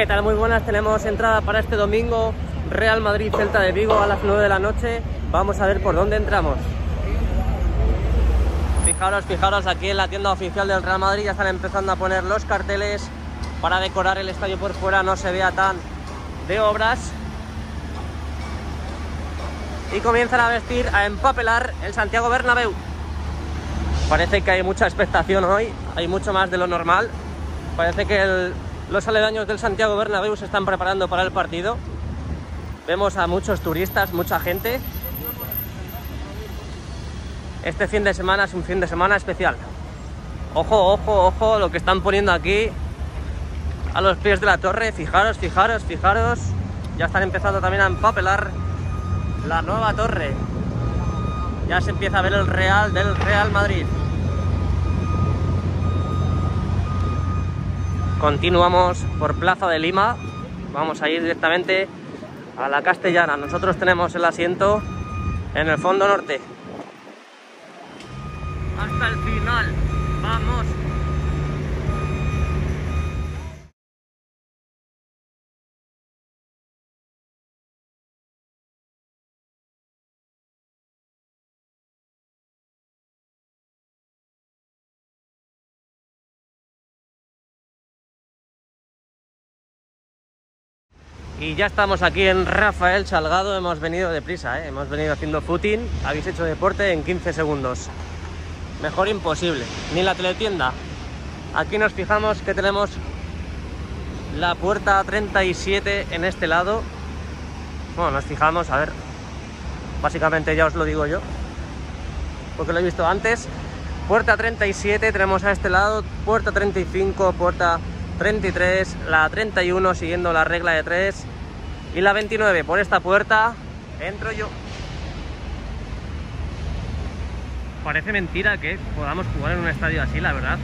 ¿Qué tal? Muy buenas, tenemos entrada para este domingo, Real Madrid, Celta de Vigo a las 9 de la noche. Vamos a ver por dónde entramos. Fijaros, aquí en la tienda oficial del Real Madrid ya están empezando a poner los carteles para decorar el estadio por fuera, no se vea tan de obras. Y comienzan a vestir, a empapelar el Santiago Bernabéu. Parece que hay mucha expectación hoy, hay mucho más de lo normal. Parece que los aledaños del Santiago Bernabéu se están preparando para el partido. Vemos a muchos turistas, mucha gente. Este fin de semana es un fin de semana especial. Ojo, ojo, ojo, lo que están poniendo aquí a los pies de la torre. Fijaros, fijaros, fijaros. Ya están empezando también a empapelar la nueva torre. Ya se empieza a ver el Real del Real Madrid. Continuamos por Plaza de Lima. Vamos a ir directamente a la Castellana. Nosotros tenemos el asiento en el fondo norte. Hasta el final, vamos. Y ya estamos aquí en Rafael Salgado. Hemos venido deprisa, hemos venido haciendo footing. Habéis hecho deporte en 15 segundos. Mejor imposible, ni la teletienda. Aquí nos fijamos que tenemos la puerta 37 en este lado. Bueno, nos fijamos, a ver, básicamente ya os lo digo yo, porque lo he visto antes. Puerta 37 tenemos a este lado, puerta 35, puerta 33, la 31 siguiendo la regla de 3 y la 29. Por esta puerta entro yo. Parece mentira que podamos jugar en un estadio así, la verdad.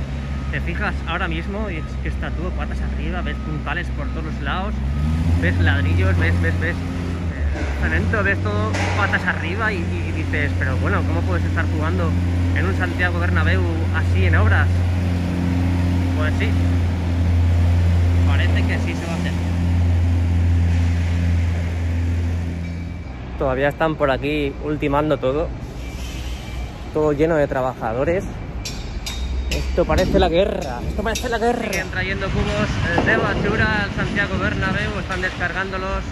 Te fijas ahora mismo y es que está todo patas arriba, ves puntales por todos los lados, ves ladrillos, ves cemento, ves todo patas arriba y dices, pero bueno, ¿cómo puedes estar jugando en un Santiago Bernabéu así en obras? Pues sí, parece que así se va a hacer. Todavía están por aquí ultimando todo. Todo lleno de trabajadores. Esto parece la guerra. Esto parece la guerra. Siguen trayendo cubos de basura al Santiago Bernabéu. Están descargándolos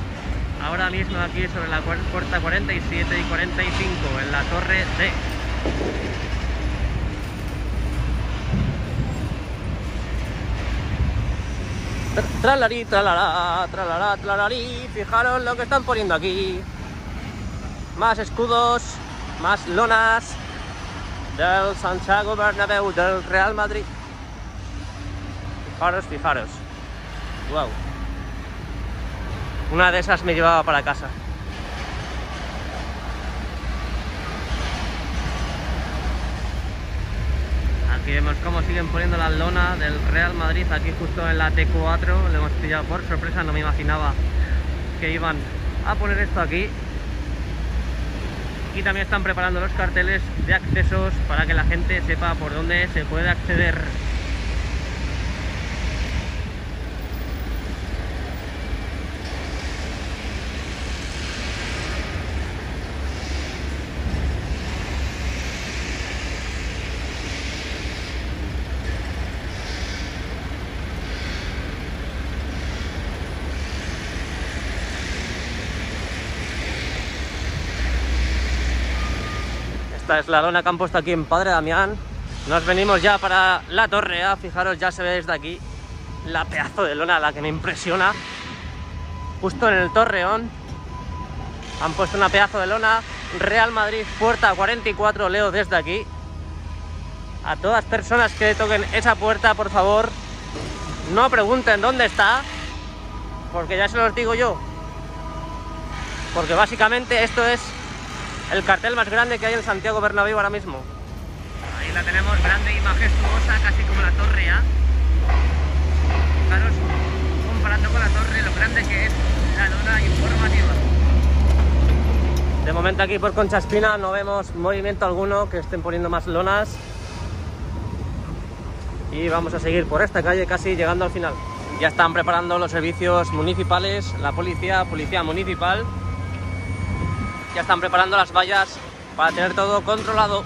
ahora mismo aquí sobre la puerta 47 y 45 en la torre D. Tralarí, tralará, tralará, tralarí. Fijaros lo que están poniendo aquí. Más escudos, más lonas del Santiago Bernabéu, del Real Madrid. Fijaros, fijaros. Wow. Una de esas me llevaba para casa. Aquí vemos cómo siguen poniendo la lona del Real Madrid, aquí justo en la T4. Lo hemos pillado por sorpresa, no me imaginaba que iban a poner esto aquí. Aquí también están preparando los carteles de accesos para que la gente sepa por dónde se puede acceder. Esta es la lona que han puesto aquí en Padre Damián. Nos venimos ya para la torre A. Fijaros, ya se ve desde aquí la pedazo de lona, la que me impresiona. Justo en el Torreón han puesto una pedazo de lona. Real Madrid, puerta 44, leo desde aquí. A todas personas que toquen esa puerta, por favor, no pregunten dónde está, porque ya se los digo yo. Porque básicamente esto es el cartel más grande que hay en Santiago Bernabéu ahora mismo. Ahí la tenemos, grande y majestuosa, casi como la torre A. Fijaros, comparando con la torre, lo grande que es la lona informativa. De momento aquí por Concha Espina no vemos movimiento alguno, que estén poniendo más lonas. Y vamos a seguir por esta calle casi llegando al final. Ya están preparando los servicios municipales, la policía municipal. Ya están preparando las vallas para tener todo controlado.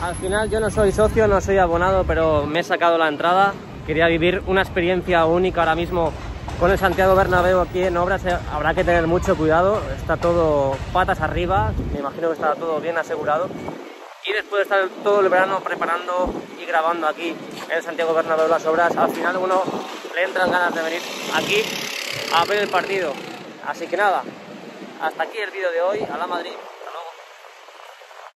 Al final yo no soy socio, no soy abonado, pero me he sacado la entrada. Quería vivir una experiencia única ahora mismo con el Santiago Bernabéu aquí en obras. Habrá que tener mucho cuidado, está todo patas arriba, me imagino que está todo bien asegurado. Y después de estar todo el verano preparando y grabando aquí en Santiago Bernabéu las obras, al final uno le entran ganas de venir aquí a ver el partido. Así que nada, hasta aquí el vídeo de hoy. A la Madrid.